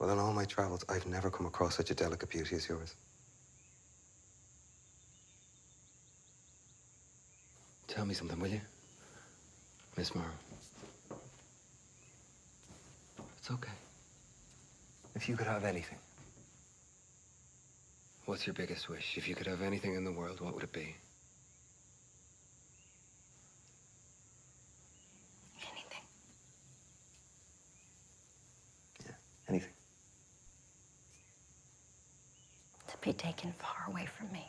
Well, in all my travels, I've never come across such a delicate beauty as yours. Tell me something, will you? Miss Morrow. It's okay. If you could have anything. What's your biggest wish? If you could have anything in the world, what would it be? Anything. Yeah, anything. To be taken far away from me.